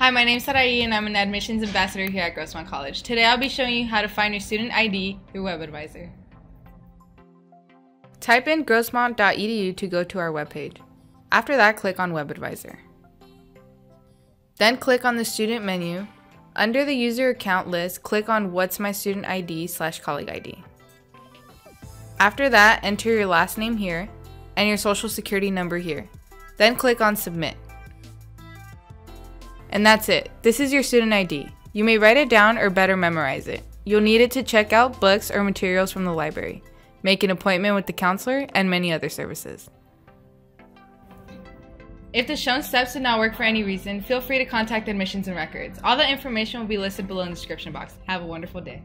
Hi, my name is Sarai and I'm an admissions ambassador here at Grossmont College. Today I'll be showing you how to find your student ID through WebAdvisor. Type in grossmont.edu to go to our webpage. After that, click on WebAdvisor. Then click on the student menu. Under the user account list, click on What's My Student ID /Colleague ID. After that, enter your last name here and your social security number here. Then click on Submit. And that's it. This is your student ID. You may write it down or better memorize it. You'll need it to check out books or materials from the library, make an appointment with the counselor, and many other services. If the shown steps did not work for any reason, feel free to contact Admissions and Records. All the information will be listed below in the description box. Have a wonderful day.